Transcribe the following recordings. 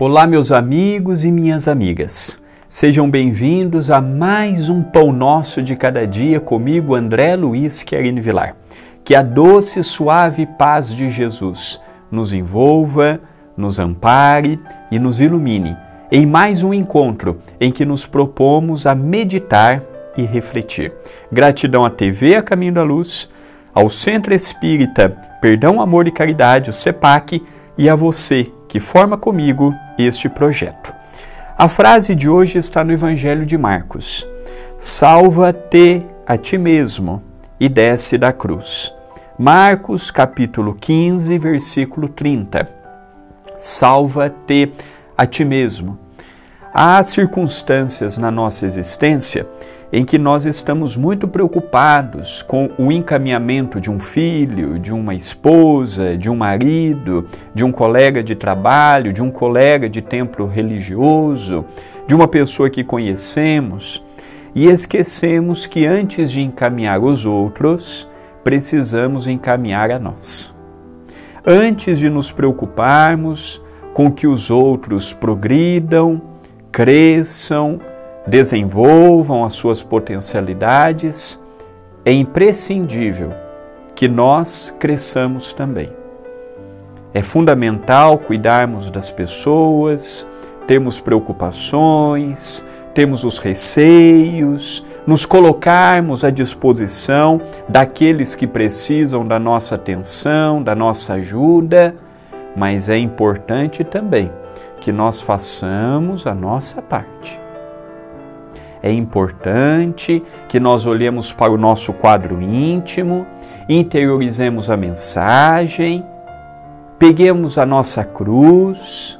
Olá, meus amigos e minhas amigas. Sejam bem-vindos a mais um Pão Nosso de Cada Dia comigo, André Luis Chiarini Villar. Que a doce e suave paz de Jesus nos envolva, nos ampare e nos ilumine em mais um encontro em que nos propomos a meditar e refletir. Gratidão à TV A Caminho da Luz, ao Centro Espírita Perdão, Amor e Caridade, o CEPAC, e a você que forma comigo este projeto. A frase de hoje está no Evangelho de Marcos. Salva-te a ti mesmo e desce da cruz. Marcos capítulo 15, versículo 30. Salva-te a ti mesmo. Há circunstâncias na nossa existência em que nós estamos muito preocupados com o encaminhamento de um filho, de uma esposa, de um marido, de um colega de trabalho, de um colega de templo religioso, de uma pessoa que conhecemos, e esquecemos que antes de encaminhar os outros, precisamos encaminhar a nós. Antes de nos preocuparmos com que os outros progridam, cresçam, desenvolvam as suas potencialidades, é imprescindível que nós cresçamos também. É fundamental cuidarmos das pessoas, termos preocupações, termos os receios, nos colocarmos à disposição daqueles que precisam da nossa atenção, da nossa ajuda, mas é importante também que nós façamos a nossa parte. É importante que nós olhemos para o nosso quadro íntimo, interiorizemos a mensagem, peguemos a nossa cruz,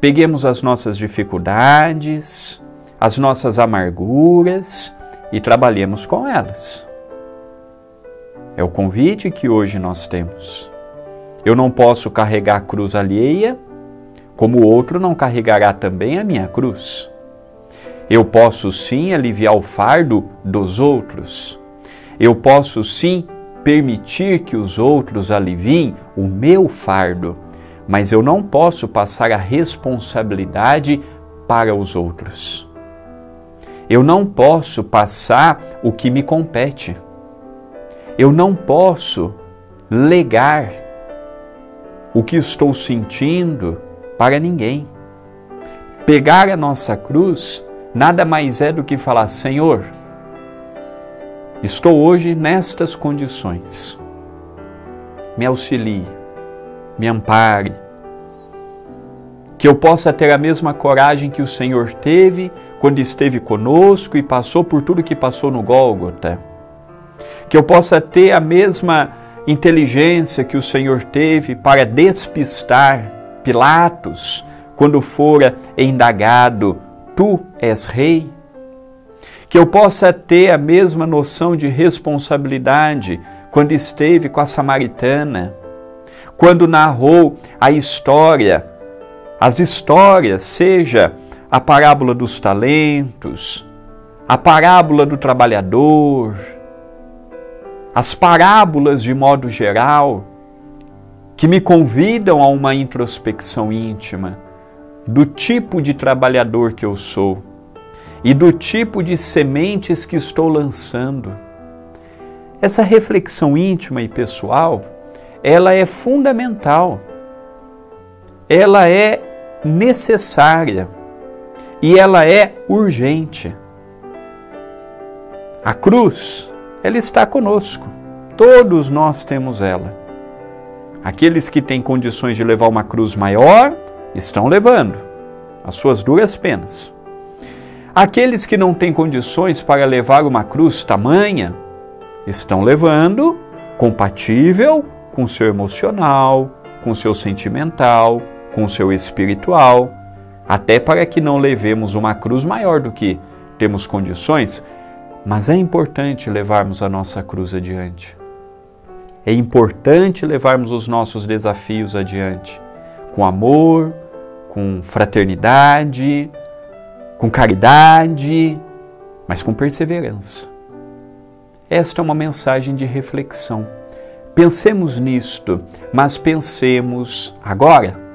peguemos as nossas dificuldades, as nossas amarguras e trabalhemos com elas. É o convite que hoje nós temos. Eu não posso carregar a cruz alheia, como o outro não carregará também a minha cruz. Eu posso sim aliviar o fardo dos outros. Eu posso sim permitir que os outros aliviem o meu fardo, mas eu não posso passar a responsabilidade para os outros. Eu não posso passar o que me compete. Eu não posso legar o que estou sentindo para ninguém. Pegar a nossa cruz nada mais é do que falar: Senhor, estou hoje nestas condições. Me auxilie, me ampare. Que eu possa ter a mesma coragem que o Senhor teve quando esteve conosco e passou por tudo que passou no Gólgota. Que eu possa ter a mesma inteligência que o Senhor teve para despistar Pilatos quando fora indagado: Tu és rei. Que eu possa ter a mesma noção de responsabilidade quando esteve com a Samaritana, quando narrou a história, as histórias, seja a parábola dos talentos, a parábola do trabalhador, as parábolas de modo geral, que me convidam a uma introspecção íntima do tipo de trabalhador que eu sou e do tipo de sementes que estou lançando. Essa reflexão íntima e pessoal, ela é fundamental, ela é necessária e ela é urgente. A cruz, ela está conosco, todos nós temos ela. Aqueles que têm condições de levar uma cruz maior, estão levando as suas duras penas. Aqueles que não têm condições para levar uma cruz tamanha, estão levando compatível com o seu emocional, com o seu sentimental, com o seu espiritual, até para que não levemos uma cruz maior do que temos condições, mas é importante levarmos a nossa cruz adiante. É importante levarmos os nossos desafios adiante, com amor, com fraternidade, com caridade, mas com perseverança. Esta é uma mensagem de reflexão. Pensemos nisto, mas pensemos agora.